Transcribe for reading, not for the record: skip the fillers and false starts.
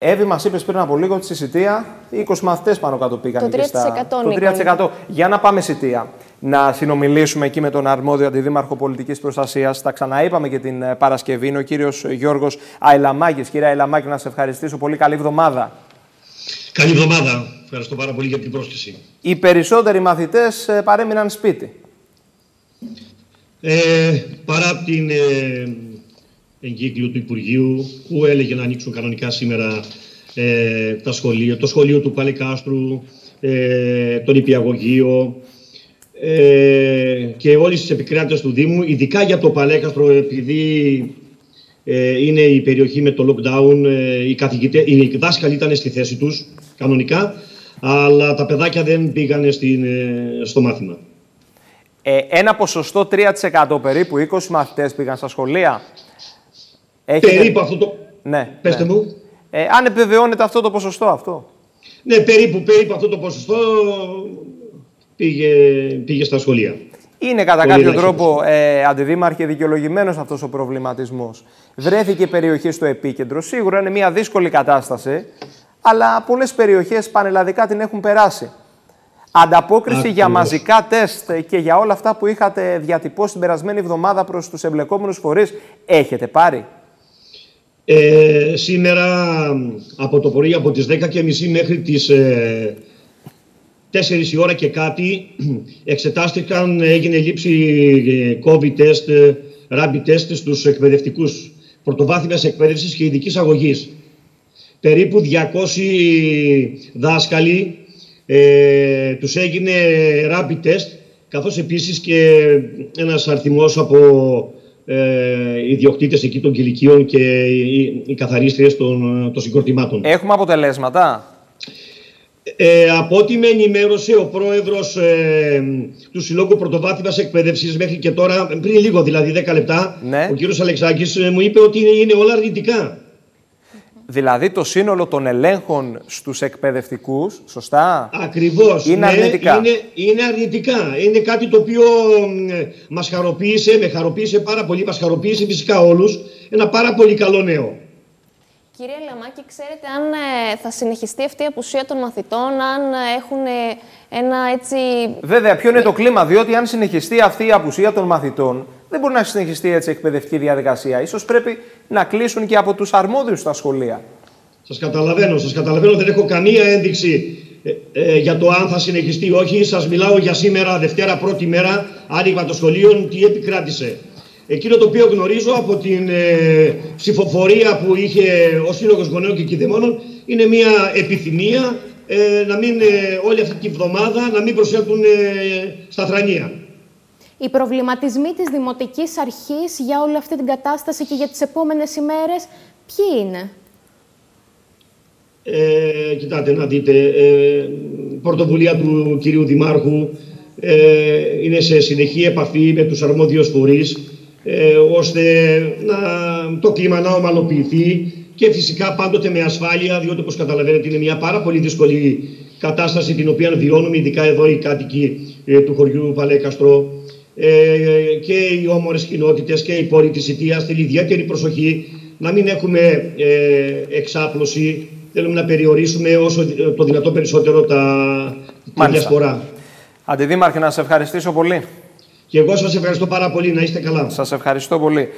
Εύη, μας είπες πριν από λίγο ότι στη Σητεία 20 μαθητές πάνω κάτω πήγαν. Το 3%. Το 3%. Για να πάμε Σητεία, να συνομιλήσουμε εκεί με τον αρμόδιο αντιδήμαρχο Πολιτικής Προστασίας. Τα ξαναείπαμε και την Παρασκευή. Είναι ο κύριος Γιώργος Ηλιαμάκης. Κύριε Ηλιαμάκη, να σε ευχαριστήσω πολύ. Καλή εβδομάδα. Καλή εβδομάδα. Ευχαριστώ πάρα πολύ για την πρόσκληση. Οι περισσότεροι μαθητές παρέμειναν σπίτι. Παρά την εγκύκλιο του Υπουργείου που έλεγε να ανοίξουν κανονικά σήμερα τα σχολεία, το σχολείο του Παλαικάστρου, το νηπιαγωγείο και όλες τις επικράτειες του Δήμου, ειδικά για το Παλαίκαστρο, επειδή είναι η περιοχή με το lockdown, οι δάσκαλοι ήταν στη θέση τους κανονικά, αλλά τα παιδάκια δεν πήγαν στο μάθημα. Ένα ποσοστό 3% περίπου, 20 μαθητές πήγαν στα σχολεία. Έχετε... Περίπου αυτό το... Ναι, πέστε ναι. Μου. Αν επιβεβαιώνεται αυτό το ποσοστό αυτό. Ναι, περίπου αυτό το ποσοστό πήγε στα σχολεία. Είναι κατά κάποιο τρόπο, αντιδήμαρχε, δικαιολογημένος αυτός ο προβληματισμός. Βρέθηκε η περιοχή στο επίκεντρο. Σίγουρα είναι μια δύσκολη κατάσταση, αλλά πολλές περιοχές πανελλαδικά την έχουν περάσει. Ανταπόκριση ακριβώς για μαζικά τεστ και για όλα αυτά που είχατε διατυπώσει την περασμένη εβδομάδα προς τους εμπλεκόμενους φορείς έχετε πάρει? Σήμερα από το πρωί, από τις 10:30 μέχρι τις 4 η ώρα και κάτι, εξετάστηκαν, έγινε λήψη COVID test, rapid test στους εκπαιδευτικούς πρωτοβάθμιας εκπαίδευσης και ειδικής αγωγής. Περίπου 200 δάσκαλοι τους έγινε rapid test, καθώς επίσης και ένας αριθμός από ιδιοκτήτες εκεί των κηλικίων και οι καθαρίστριες των συγκροτημάτων. Έχουμε αποτελέσματα? Από ό,τι με ενημέρωσε ο πρόεδρος του Συλλόγου Πρωτοβάθμιας Εκπαίδευσης μέχρι και τώρα, πριν λίγο δηλαδή 10 λεπτά, ναι, ο κύριος Αλεξάκης μου είπε ότι είναι όλα αρνητικά. Δηλαδή το σύνολο των ελέγχων στους εκπαιδευτικούς, σωστά, ακριβώς, είναι, ναι, αρνητικά. Είναι αρνητικά. Είναι κάτι το οποίο μας χαροποίησε, με χαροποίησε πάρα πολύ, μας χαροποίησε φυσικά όλους. Ένα πάρα πολύ καλό νέο. Κύριε Ηλιαμάκη, ξέρετε αν θα συνεχιστεί αυτή η απουσία των μαθητών, αν έχουν ένα έτσι... Βέβαια, ποιο είναι το κλίμα, διότι αν συνεχιστεί αυτή η απουσία των μαθητών, δεν μπορεί να συνεχιστεί έτσι η εκπαιδευτική διαδικασία. Ίσως πρέπει να κλείσουν και από τους αρμόδιους τα σχολεία. Σας καταλαβαίνω. Δεν έχω καμία ένδειξη για το αν θα συνεχιστεί ή όχι. Σας μιλάω για σήμερα, Δευτέρα, πρώτη μέρα, άνοιγμα των σχολείων, τι επικράτησε. Εκείνο το οποίο γνωρίζω από την ψηφοφορία που είχε ο Σύλλογος Γονέων και Κηδεμόνων είναι μια επιθυμία να μην όλη αυτή τη βδομάδα να μην προσέλθουν στα θρανία. Οι προβληματισμοί της Δημοτικής Αρχής για όλη αυτή την κατάσταση και για τις επόμενες ημέρες, ποιοι είναι? Κοιτάτε να δείτε, πρωτοβουλία του κυρίου Δημάρχου, είναι σε συνεχή επαφή με τους αρμόδιους φορείς, ώστε το κλίμα να ομαλοποιηθεί και φυσικά πάντοτε με ασφάλεια, διότι όπως καταλαβαίνετε είναι μια πάρα πολύ δύσκολη κατάσταση την οποία βιώνουμε, ειδικά εδώ οι κάτοικοι του χωριού Παλαίκαστρο και οι όμορες κοινότητες και οι πόροι της Σητείας. Θέλει ιδιαίτερη προσοχή να μην έχουμε εξάπλωση, θέλουμε να περιορίσουμε όσο το δυνατό περισσότερο τη διασπορά. Αντιδήμαρχε, να σας ευχαριστήσω πολύ. Και εγώ σας ευχαριστώ πάρα πολύ. Να είστε καλά. Σας ευχαριστώ πολύ.